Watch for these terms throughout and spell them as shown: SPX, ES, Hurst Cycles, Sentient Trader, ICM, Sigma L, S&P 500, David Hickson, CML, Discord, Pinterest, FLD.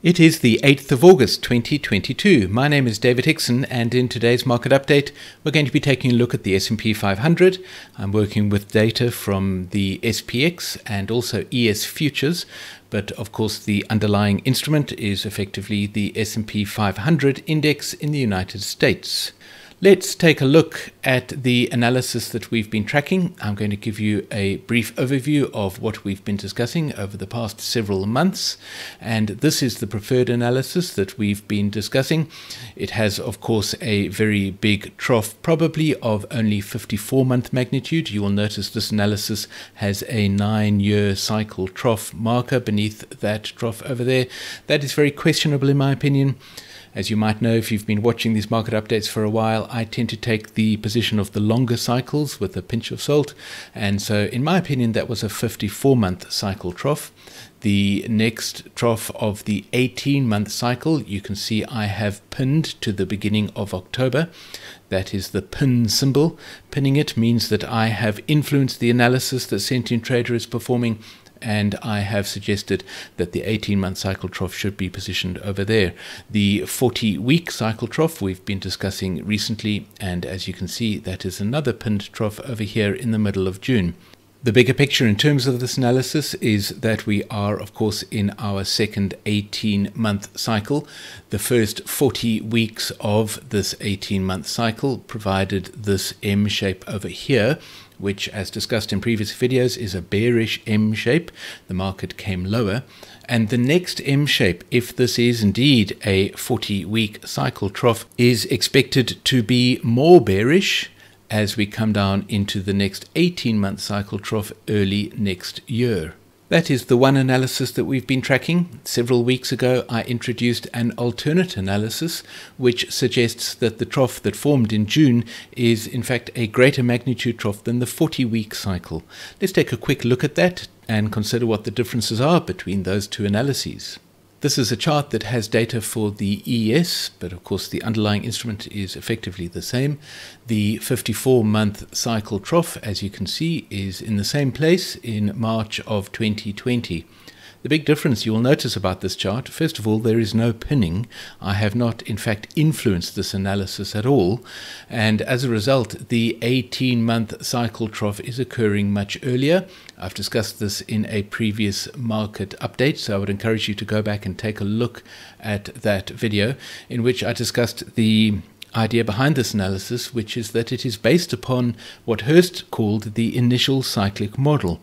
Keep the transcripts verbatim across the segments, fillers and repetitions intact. It is the eighth of August twenty twenty-two. My name is David Hickson, and in today's market update we're going to be taking a look at the S and P five hundred. I'm working with data from the S P X and also E S futures, but of course the underlying instrument is effectively the S and P five hundred index in the United States. Let's take a look at the analysis that we've been tracking. I'm going to give you a brief overview of what we've been discussing over the past several months. And this is the preferred analysis that we've been discussing. It has, of course, a very big trough, probably of only fifty-four month magnitude. You will notice this analysis has a nine year cycle trough marker beneath that trough over there. That is very questionable in my opinion. As you might know, if you've been watching these market updates for a while, I tend to take the position of the longer cycles with a pinch of salt. And so in my opinion, that was a fifty-four month cycle trough. The next trough of the eighteen month cycle, you can see I have pinned to the beginning of October. That is the pin symbol. Pinning it means that I have influenced the analysis that Sentient Trader is performing, and I have suggested that the eighteen month cycle trough should be positioned over there. The forty week cycle trough we've been discussing recently, and as you can see, that is another pinned trough over here in the middle of June. The bigger picture in terms of this analysis is that we are, of course, in our second eighteen month cycle. The first forty weeks of this eighteen month cycle provided this M shape over here, which, as discussed in previous videos, is a bearish M shape. The market came lower. And the next M shape, if this is indeed a forty week cycle trough, is expected to be more bearish as we come down into the next eighteen month cycle trough early next year. That is the one analysis that we've been tracking. Several weeks ago, I introduced an alternate analysis, which suggests that the trough that formed in June is in fact a greater magnitude trough than the forty week cycle. Let's take a quick look at that and consider what the differences are between those two analyses. This is a chart that has data for the E S, but of course the underlying instrument is effectively the same. The fifty-four month cycle trough, as you can see, is in the same place in March of twenty twenty. The big difference you will notice about this chart, first of all, there is no pinning. I have not, in fact, influenced this analysis at all. And as a result, the eighteen month cycle trough is occurring much earlier. I've discussed this in a previous market update, so I would encourage you to go back and take a look at that video in which I discussed the idea behind this analysis, which is that it is based upon what Hurst called the initial cyclic model.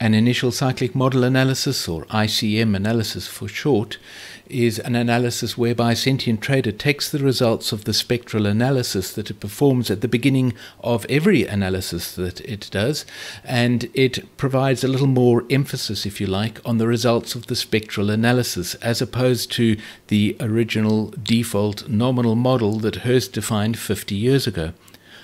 An initial cyclic model analysis, or I C M analysis for short, is an analysis whereby Sentient Trader takes the results of the spectral analysis that it performs at the beginning of every analysis that it does, and it provides a little more emphasis, if you like, on the results of the spectral analysis, as opposed to the original default nominal model that Hurst defined fifty years ago.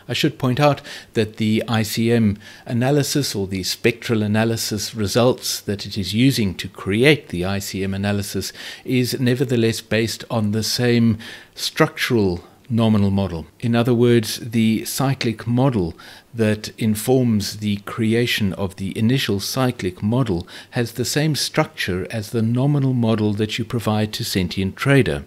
I should point out that the I C M analysis, or the spectral analysis results that it is using to create the I C M analysis, is nevertheless based on the same structural nominal model. In other words, the cyclic model that informs the creation of the initial cyclic model has the same structure as the nominal model that you provide to Sentient Trader.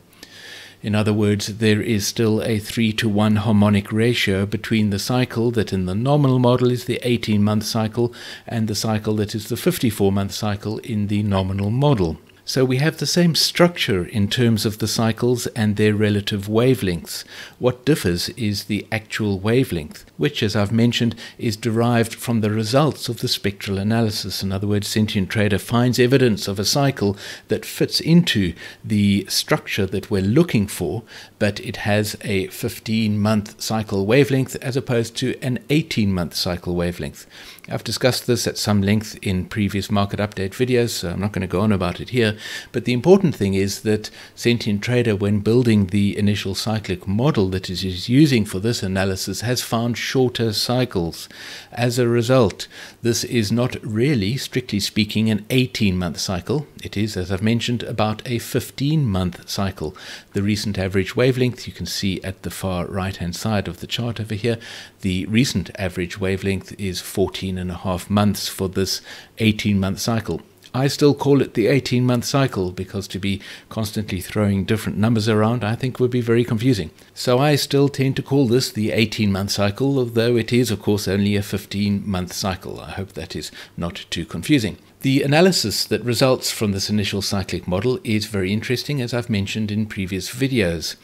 In other words, there is still a three to one harmonic ratio between the cycle that in the nominal model is the eighteen month cycle and the cycle that is the fifty-four month cycle in the nominal model. So we have the same structure in terms of the cycles and their relative wavelengths. What differs is the actual wavelength, which, as I've mentioned, is derived from the results of the spectral analysis. In other words, Sentient Trader finds evidence of a cycle that fits into the structure that we're looking for, but it has a fifteen month cycle wavelength as opposed to an eighteen month cycle wavelength. I've discussed this at some length in previous market update videos, so I'm not going to go on about it here. But the important thing is that Sentient Trader, when building the initial cyclic model that it is using for this analysis, has found shorter cycles. As a result, this is not really, strictly speaking, an eighteen month cycle. It is, as I've mentioned, about a fifteen month cycle. The recent average wavelength you can see at the far right-hand side of the chart over here. The recent average wavelength is fourteen and a half months for this eighteen month cycle. I still call it the eighteen month cycle, because to be constantly throwing different numbers around I think would be very confusing. So I still tend to call this the eighteen month cycle, although it is of course only a fifteen month cycle. I hope that is not too confusing. The analysis that results from this initial cyclic model is very interesting, as I've mentioned in previous videos.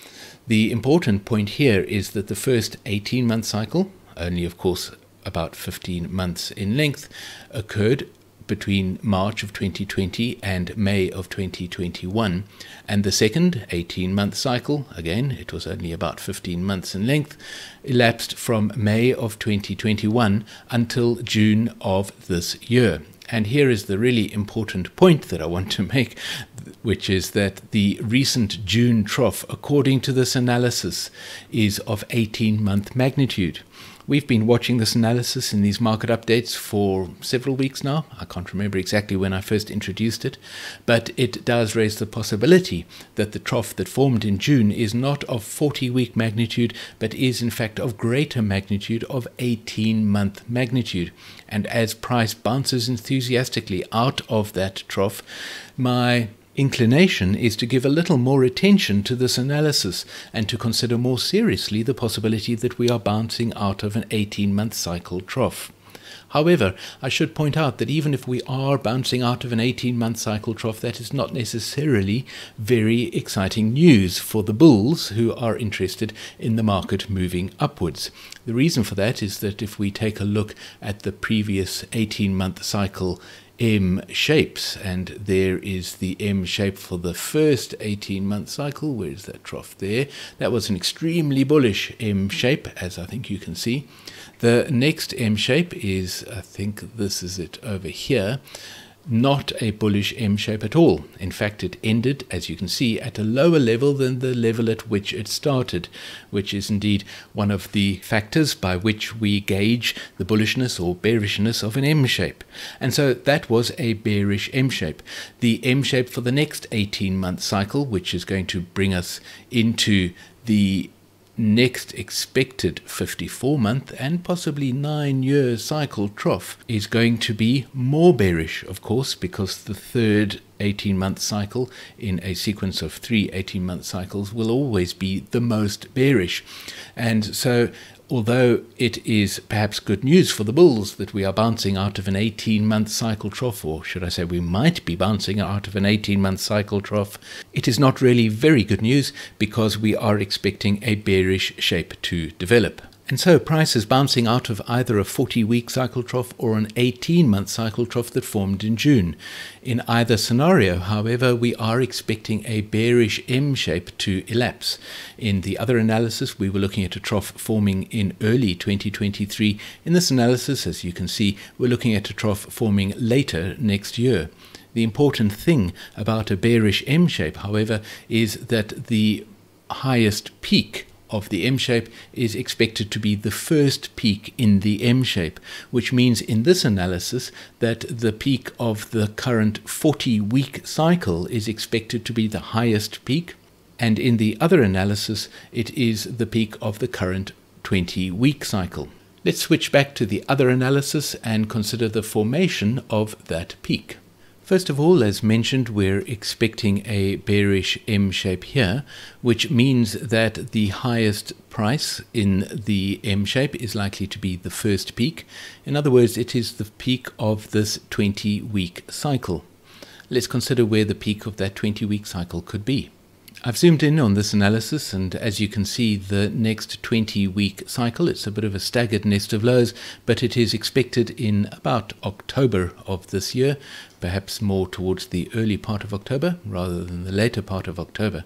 The important point here is that the first eighteen month cycle, only of course about fifteen months in length, occurred between March of twenty twenty and May of twenty twenty-one, and the second eighteen month cycle, again it was only about fifteen months in length, elapsed from May of twenty twenty-one until June of this year. And here is the really important point that I want to make, which is that the recent June trough, according to this analysis, is of eighteen month magnitude. We've been watching this analysis in these market updates for several weeks now. I can't remember exactly when I first introduced it, but it does raise the possibility that the trough that formed in June is not of forty week magnitude, but is in fact of greater magnitude, of eighteen month magnitude. And as price bounces enthusiastically out of that trough, my inclination is to give a little more attention to this analysis and to consider more seriously the possibility that we are bouncing out of an eighteen month cycle trough. However, I should point out that even if we are bouncing out of an eighteen month cycle trough, that is not necessarily very exciting news for the bulls who are interested in the market moving upwards. The reason for that is that if we take a look at the previous eighteen month cycle M shapes, and there is the M shape for the first eighteen month cycle, where's that trough there? That was an extremely bullish M shape, as I think you can see. The next M shape is, I think this is it over here, not a bullish M shape at all. In fact, it ended, as you can see, at a lower level than the level at which it started, which is indeed one of the factors by which we gauge the bullishness or bearishness of an M shape. And so that was a bearish M shape. The M shape for the next eighteen month cycle, which is going to bring us into the next expected fifty-four month and possibly nine year cycle trough, is going to be more bearish, of course, because the third eighteen month cycle in a sequence of three eighteen month cycles will always be the most bearish. And so, although it is perhaps good news for the bulls that we are bouncing out of an eighteen month cycle trough, or should I say we might be bouncing out of an eighteen month cycle trough, it is not really very good news, because we are expecting a bearish shape to develop. And so price is bouncing out of either a forty week cycle trough or an eighteen month cycle trough that formed in June. In either scenario, however, we are expecting a bearish M shape to elapse. In the other analysis, we were looking at a trough forming in early twenty twenty-three. In this analysis, as you can see, we're looking at a trough forming later next year. The important thing about a bearish M shape, however, is that the highest peak of the M shape is expected to be the first peak in the M shape, which means in this analysis that the peak of the current forty week cycle is expected to be the highest peak, and in the other analysis it is the peak of the current twenty week cycle. Let's switch back to the other analysis and consider the formation of that peak. First of all, as mentioned, we're expecting a bearish M shape here, which means that the highest price in the M shape is likely to be the first peak. In other words, it is the peak of this twenty week cycle. Let's consider where the peak of that twenty week cycle could be. I've zoomed in on this analysis, and as you can see, the next twenty week cycle, it's a bit of a staggered nest of lows, but it is expected in about October of this year, perhaps more towards the early part of October rather than the later part of October.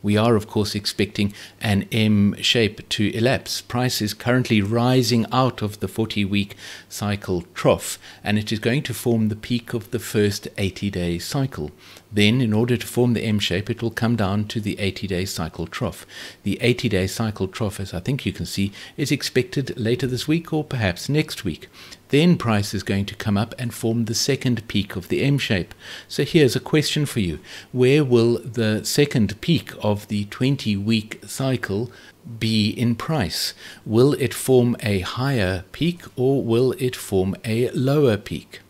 We are, of course, expecting an M shape to elapse. Price is currently rising out of the forty week cycle trough, and it is going to form the peak of the first eighty day cycle. Then, in order to form the M shape, it will come down to the eighty day cycle trough. The eighty day cycle trough, as I think you can see, is expected later this week or perhaps next week. Then price is going to come up and form the second peak of the M shape. So here's a question for you. Where will the second peak of the twenty week cycle be in price? Will it form a higher peak or will it form a lower peak?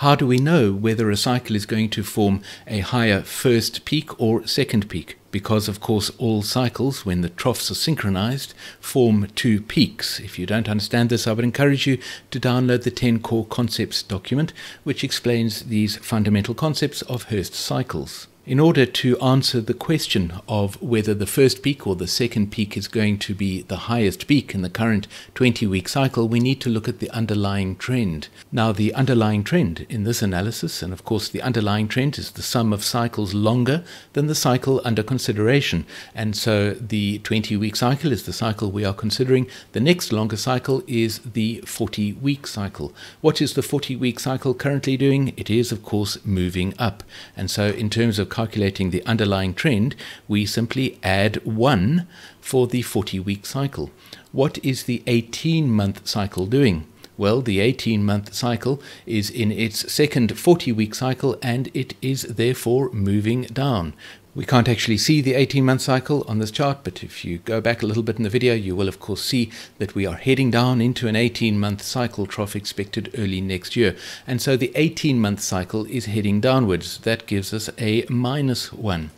how do we know whether a cycle is going to form a higher first peak or second peak? Because, of course, all cycles, when the troughs are synchronized, form two peaks. If you don't understand this, I would encourage you to download the ten Core Concepts document, which explains these fundamental concepts of Hurst cycles. In order to answer the question of whether the first peak or the second peak is going to be the highest peak in the current twenty-week cycle, we need to look at the underlying trend. Now, the underlying trend in this analysis, and of course the underlying trend is the sum of cycles longer than the cycle under consideration. And so the twenty-week cycle is the cycle we are considering. The next longer cycle is the forty-week cycle. What is the forty-week cycle currently doing? It is, of course, moving up. And so in terms of calculating the underlying trend, we simply add one for the forty-week cycle. What is the eighteen-month cycle doing? Well, the eighteen-month cycle is in its second forty-week cycle, and it is therefore moving down. We can't actually see the eighteen-month cycle on this chart, but if you go back a little bit in the video, you will of course see that we are heading down into an eighteen-month cycle trough expected early next year. And so the eighteen-month cycle is heading downwards. That gives us a minus one.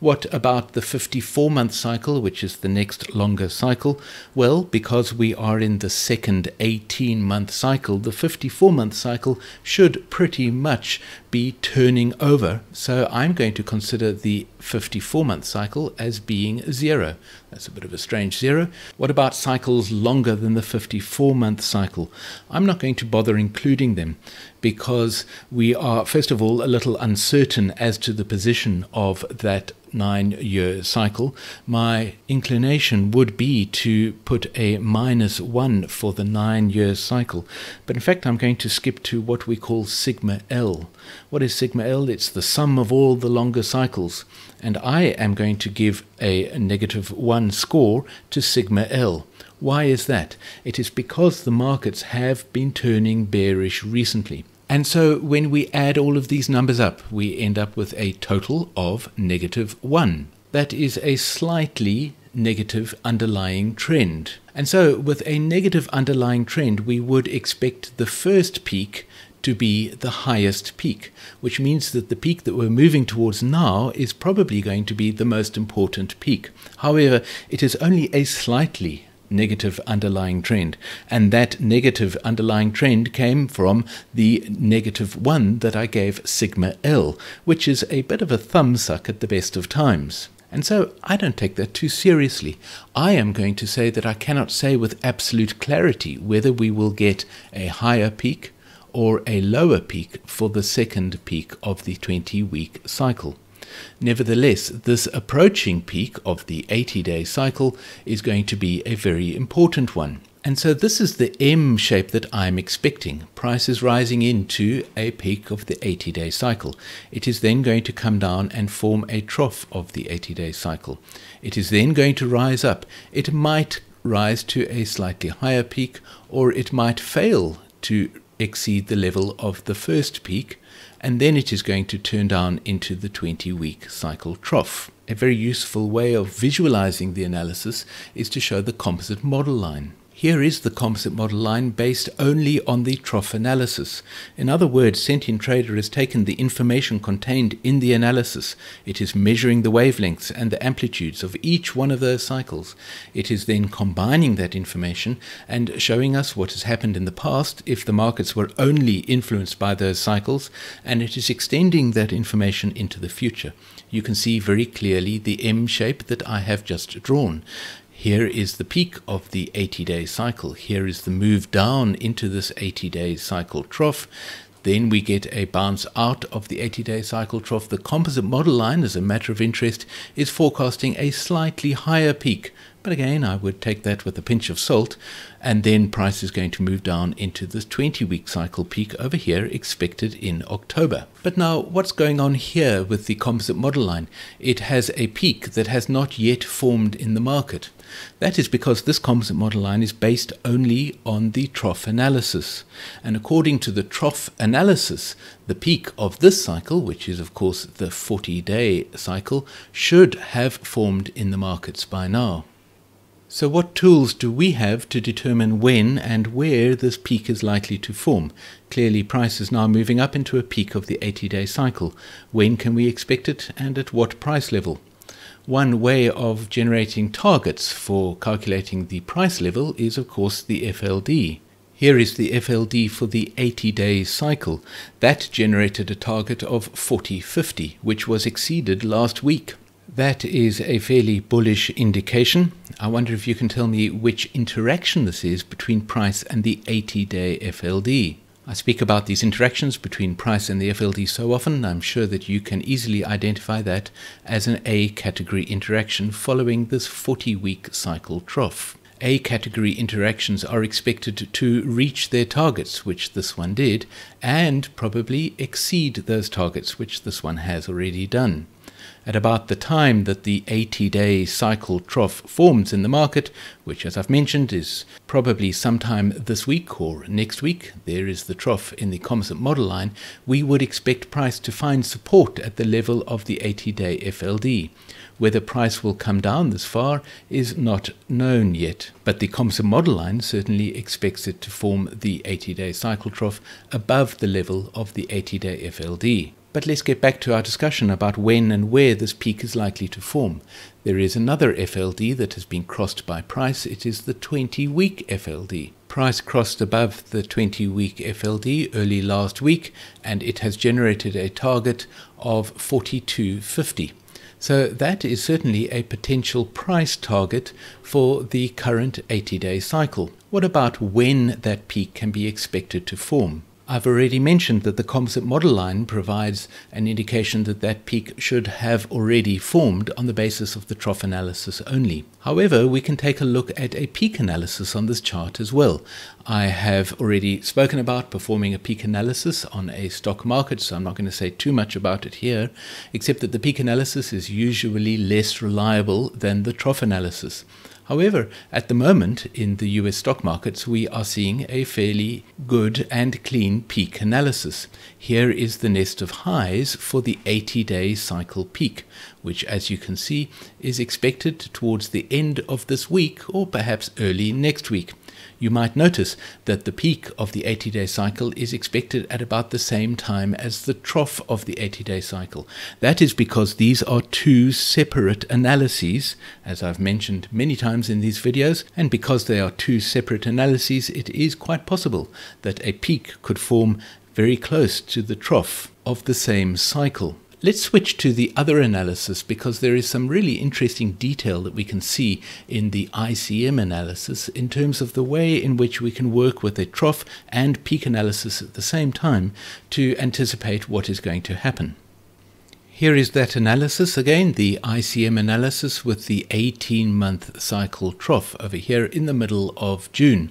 What about the fifty-four-month cycle, which is the next longer cycle? Well, because we are in the second eighteen-month cycle, the fifty-four-month cycle should pretty much be turning over. So I'm going to consider the fifty-four-month cycle as being zero. That's a bit of a strange zero. What about cycles longer than the fifty-four-month cycle? I'm not going to bother including them, because we are, first of all, a little uncertain as to the position of that nine-year cycle. My inclination would be to put a minus one for the nine-year cycle. But in fact, I'm going to skip to what we call Sigma L. What is Sigma L? It's the sum of all the longer cycles. And I am going to give a negative one score to Sigma L. Why is that? It is because the markets have been turning bearish recently. And so when we add all of these numbers up, we end up with a total of negative one. That is a slightly negative underlying trend. And so with a negative underlying trend, we would expect the first peak to be the highest peak, which means that the peak that we're moving towards now is probably going to be the most important peak. However, it is only a slightly negative underlying trend, and that negative underlying trend came from the negative one that I gave Sigma L, which is a bit of a thumbsuck at the best of times. And so I don't take that too seriously. I am going to say that I cannot say with absolute clarity whether we will get a higher peak or a lower peak for the second peak of the twenty-week cycle. Nevertheless, this approaching peak of the eighty-day cycle is going to be a very important one. And so this is the M shape that I'm expecting. Prices rising into a peak of the eighty-day cycle. It is then going to come down and form a trough of the eighty-day cycle. It is then going to rise up. It might rise to a slightly higher peak, or it might fail to exceed the level of the first peak, and then it is going to turn down into the twenty-week cycle trough. A very useful way of visualizing the analysis is to show the composite model line. Here is the composite model line based only on the trough analysis. In other words, Sentient Trader has taken the information contained in the analysis. It is measuring the wavelengths and the amplitudes of each one of those cycles. It is then combining that information and showing us what has happened in the past if the markets were only influenced by those cycles, and it is extending that information into the future. You can see very clearly the M shape that I have just drawn. Here is the peak of the eighty-day cycle. Here is the move down into this eighty-day cycle trough. Then we get a bounce out of the eighty-day cycle trough. The composite model line, as a matter of interest, is forecasting a slightly higher peak. But again, I would take that with a pinch of salt. And then price is going to move down into this twenty-week cycle peak over here expected in October. But now, what's going on here with the composite model line? It has a peak that has not yet formed in the market. That is because this composite model line is based only on the trough analysis. And according to the trough analysis, the peak of this cycle, which is of course the forty-day cycle, should have formed in the markets by now. So what tools do we have to determine when and where this peak is likely to form? Clearly price is now moving up into a peak of the eighty day cycle. When can we expect it and at what price level? One way of generating targets for calculating the price level is of course the F L D. Here is the F L D for the eighty day cycle. That generated a target of forty fifty, which was exceeded last week. That is a fairly bullish indication. I wonder if you can tell me which interaction this is between price and the eighty day F L D. I speak about these interactions between price and the F L D so often, I'm sure that you can easily identify that as an A category interaction following this forty week cycle trough. A category interactions are expected to reach their targets, which this one did, and probably exceed those targets, which this one has already done. At about the time that the eighty day cycle trough forms in the market, which as I've mentioned is probably sometime this week or next week, there is the trough in the composite model line, we would expect price to find support at the level of the eighty day F L D. Whether price will come down this far is not known yet, but the composite model line certainly expects it to form the eighty day cycle trough above the level of the eighty day F L D. But let's get back to our discussion about when and where this peak is likely to form. There is another F L D that has been crossed by price. It is the twenty week F L D. Price crossed above the twenty week F L D early last week, and it has generated a target of forty-two fifty. So that is certainly a potential price target for the current eighty day cycle. What about when that peak can be expected to form? I've already mentioned that the composite model line provides an indication that that peak should have already formed on the basis of the trough analysis only. However, we can take a look at a peak analysis on this chart as well. I have already spoken about performing a peak analysis on a stock market, so I'm not going to say too much about it here, except that the peak analysis is usually less reliable than the trough analysis. However, at the moment in the U S stock markets, we are seeing a fairly good and clean peak analysis. Here is the nest of highs for the eighty day cycle peak, which as you can see is expected towards the end of this week or perhaps early next week. You might notice that the peak of the eighty day cycle is expected at about the same time as the trough of the eighty day cycle. That is because these are two separate analyses, as I've mentioned many times in these videos, and because they are two separate analyses, it is quite possible that a peak could form very close to the trough of the same cycle. Let's switch to the other analysis because there is some really interesting detail that we can see in the I C M analysis in terms of the way in which we can work with a trough and peak analysis at the same time to anticipate what is going to happen. Here is that analysis again, the I C M analysis with the eighteen month cycle trough over here in the middle of June.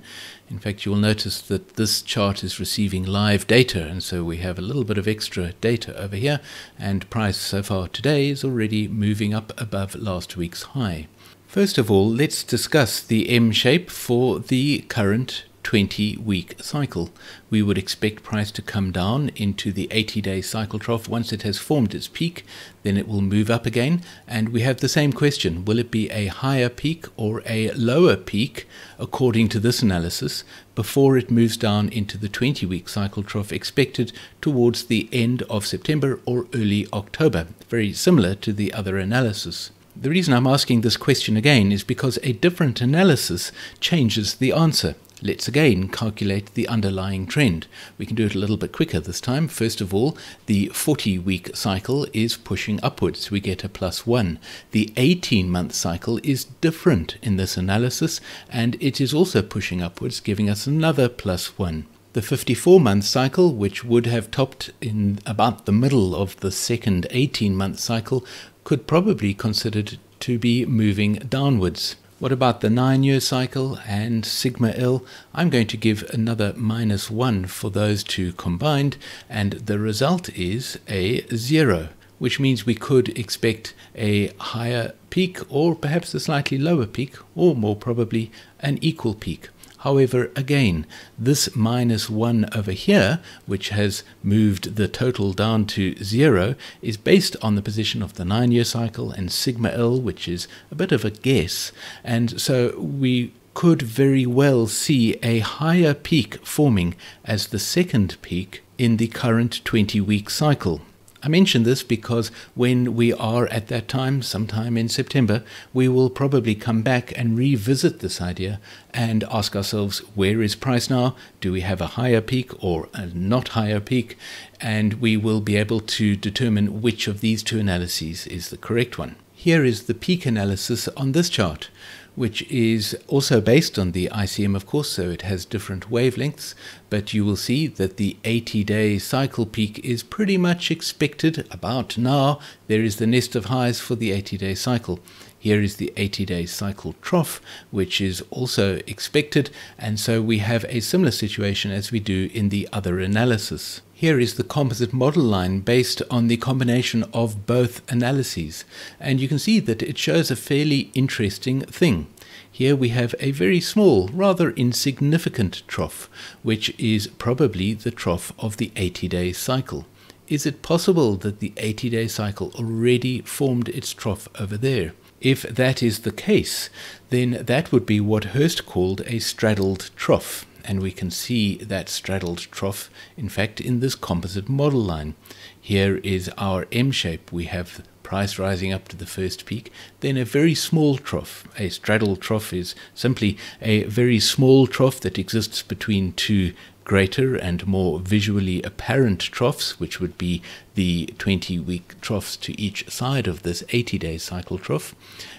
In fact, you will notice that this chart is receiving live data, and so we have a little bit of extra data over here, and price so far today is already moving up above last week's high. First of all, let's discuss the M shape for the current twenty week cycle. We would expect price to come down into the eighty day cycle trough once it has formed its peak, then it will move up again, and we have the same question. Will it be a higher peak or a lower peak according to this analysis before it moves down into the twenty week cycle trough expected towards the end of September or early October? Very similar to the other analysis. The reason I'm asking this question again is because a different analysis changes the answer. Let's again calculate the underlying trend. We can do it a little bit quicker this time. First of all, the forty week cycle is pushing upwards. We get a plus one. The eighteen month cycle is different in this analysis, and it is also pushing upwards, giving us another plus one. The fifty-four month cycle, which would have topped in about the middle of the second eighteen month cycle, could probably be considered to be moving downwards. What about the nine year cycle and Sigma L? I'm going to give another minus one for those two combined, and the result is a zero, which means we could expect a higher peak or perhaps a slightly lower peak, or more probably an equal peak. However, again, this minus one over here, which has moved the total down to zero, is based on the position of the nine-year cycle and Sigma L, which is a bit of a guess. And so we could very well see a higher peak forming as the second peak in the current twenty-week cycle. I mention this because when we are at that time, sometime in September, we will probably come back and revisit this idea and ask ourselves, where is price now? Do we have a higher peak or a not higher peak? And we will be able to determine which of these two analyses is the correct one. Here is the peak analysis on this chart, which is also based on the I C M, of course, so it has different wavelengths, but you will see that the eighty-day cycle peak is pretty much expected about now. There is the nest of highs for the eighty-day cycle. Here is the eighty-day cycle trough, which is also expected, and so we have a similar situation as we do in the other analysis. Here is the composite model line based on the combination of both analyses, and you can see that it shows a fairly interesting thing. Here we have a very small, rather insignificant trough, which is probably the trough of the eighty-day cycle. Is it possible that the eighty-day cycle already formed its trough over there? If that is the case, then that would be what Hurst called a straddled trough. And we can see that straddled trough, in fact, in this composite model line. Here is our M shape. We have price rising up to the first peak, then a very small trough. A straddled trough is simply a very small trough that exists between two greater and more visually apparent troughs, which would be the twenty-week troughs to each side of this eighty-day cycle trough.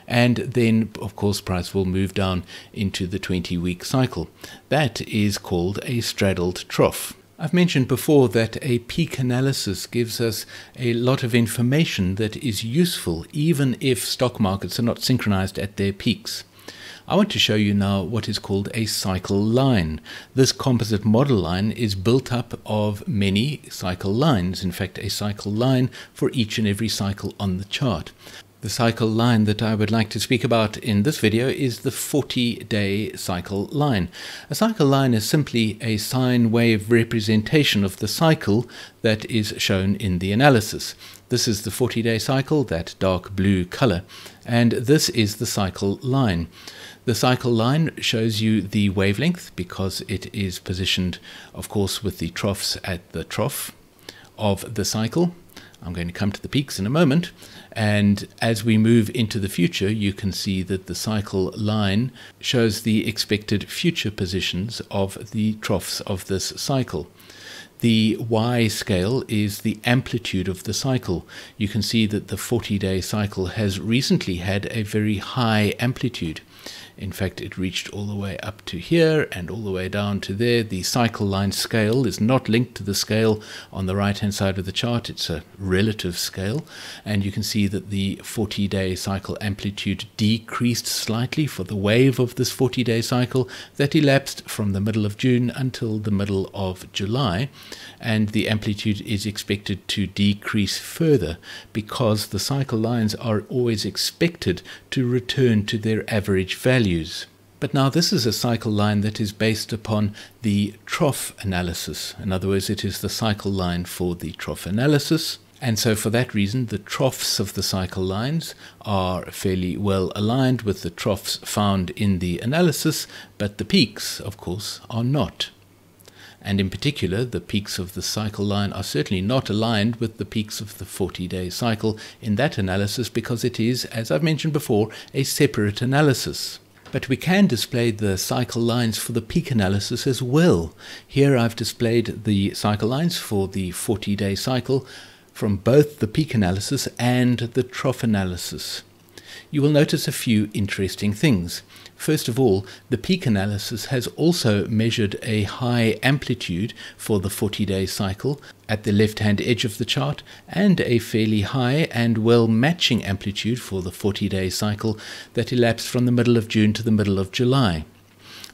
And then, of course, price will move down into the twenty-week cycle. That is called a straddled trough. I've mentioned before that a peak analysis gives us a lot of information that is useful, even if stock markets are not synchronized at their peaks. I want to show you now what is called a cycle line. This composite model line is built up of many cycle lines, in fact a cycle line for each and every cycle on the chart. The cycle line that I would like to speak about in this video is the forty-day cycle line. A cycle line is simply a sine wave representation of the cycle that is shown in the analysis. This is the forty-day cycle, that dark blue color, and this is the cycle line. The cycle line shows you the wavelength because it is positioned, of course, with the troughs at the trough of the cycle. I'm going to come to the peaks in a moment, and as we move into the future, you can see that the cycle line shows the expected future positions of the troughs of this cycle. The Y scale is the amplitude of the cycle. You can see that the forty-day cycle has recently had a very high amplitude. In fact, it reached all the way up to here and all the way down to there. The cycle line scale is not linked to the scale on the right-hand side of the chart. It's a relative scale. And you can see that the forty-day cycle amplitude decreased slightly for the wave of this forty-day cycle that elapsed from the middle of June until the middle of July. And the amplitude is expected to decrease further because the cycle lines are always expected to return to their average value. But now this is a cycle line that is based upon the trough analysis. In other words, it is the cycle line for the trough analysis. And so for that reason, the troughs of the cycle lines are fairly well aligned with the troughs found in the analysis, but the peaks, of course, are not. And in particular, the peaks of the cycle line are certainly not aligned with the peaks of the forty-day cycle in that analysis because it is, as I've mentioned before, a separate analysis. But we can display the cycle lines for the peak analysis as well. Here I've displayed the cycle lines for the forty-day cycle from both the peak analysis and the trough analysis. You will notice a few interesting things. First of all, the peak analysis has also measured a high amplitude for the forty-day cycle at the left-hand edge of the chart, and a fairly high and well-matching amplitude for the forty-day cycle that elapsed from the middle of June to the middle of July.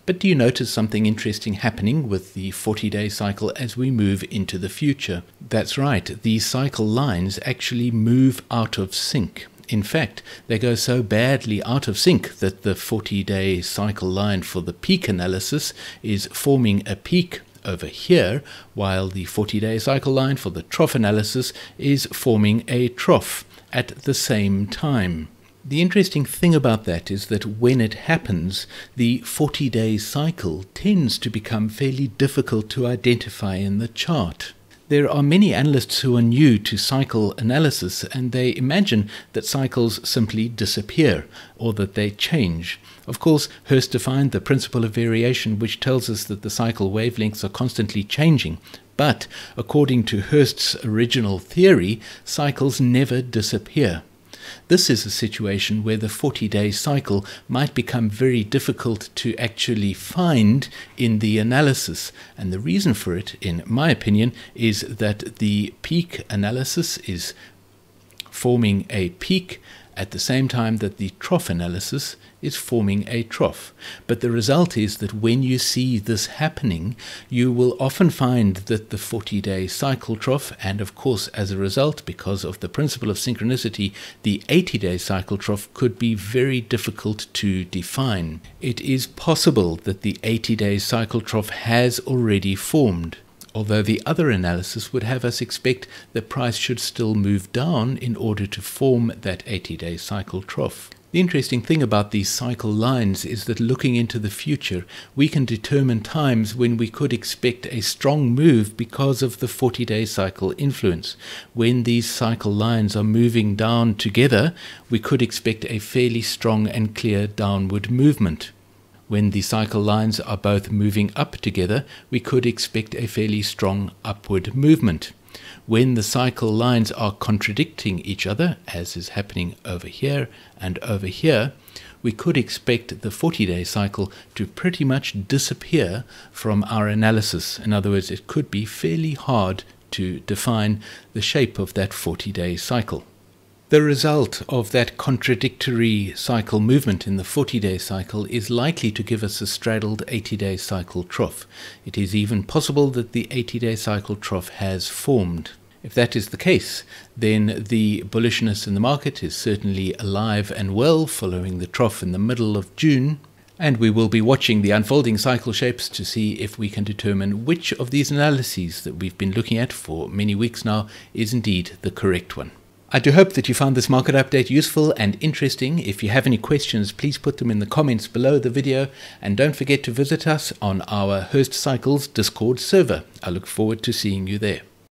But do you notice something interesting happening with the forty-day cycle as we move into the future? That's right, the cycle lines actually move out of sync. In fact, they go so badly out of sync that the forty-day cycle line for the peak analysis is forming a peak over here, while the forty-day cycle line for the trough analysis is forming a trough at the same time. The interesting thing about that is that when it happens, the forty-day cycle tends to become fairly difficult to identify in the chart. There are many analysts who are new to cycle analysis, and they imagine that cycles simply disappear or that they change. Of course, Hurst defined the principle of variation, which tells us that the cycle wavelengths are constantly changing. But according to Hurst's original theory, cycles never disappear. This is a situation where the forty-day cycle might become very difficult to actually find in the analysis, and the reason for it, in my opinion, is that the peak analysis is forming a peak at the same time that the trough analysis is forming a trough. But the result is that when you see this happening, you will often find that the forty-day cycle trough, and of course as a result, because of the principle of synchronicity, the eighty-day cycle trough could be very difficult to define. It is possible that the eighty-day cycle trough has already formed, although the other analysis would have us expect the price should still move down in order to form that eighty-day cycle trough. The interesting thing about these cycle lines is that looking into the future, we can determine times when we could expect a strong move because of the forty-day cycle influence. When these cycle lines are moving down together, we could expect a fairly strong and clear downward movement. When the cycle lines are both moving up together, we could expect a fairly strong upward movement. When the cycle lines are contradicting each other, as is happening over here and over here, we could expect the forty-day cycle to pretty much disappear from our analysis. In other words, it could be fairly hard to define the shape of that forty-day cycle. The result of that contradictory cycle movement in the forty-day cycle is likely to give us a straddled eighty-day cycle trough. It is even possible that the eighty-day cycle trough has formed. If that is the case, then the bullishness in the market is certainly alive and well following the trough in the middle of June. And we will be watching the unfolding cycle shapes to see if we can determine which of these analyses that we've been looking at for many weeks now is indeed the correct one. I do hope that you found this market update useful and interesting. If you have any questions, please put them in the comments below the video, and don't forget to visit us on our Hurst Cycles Discord server. I look forward to seeing you there.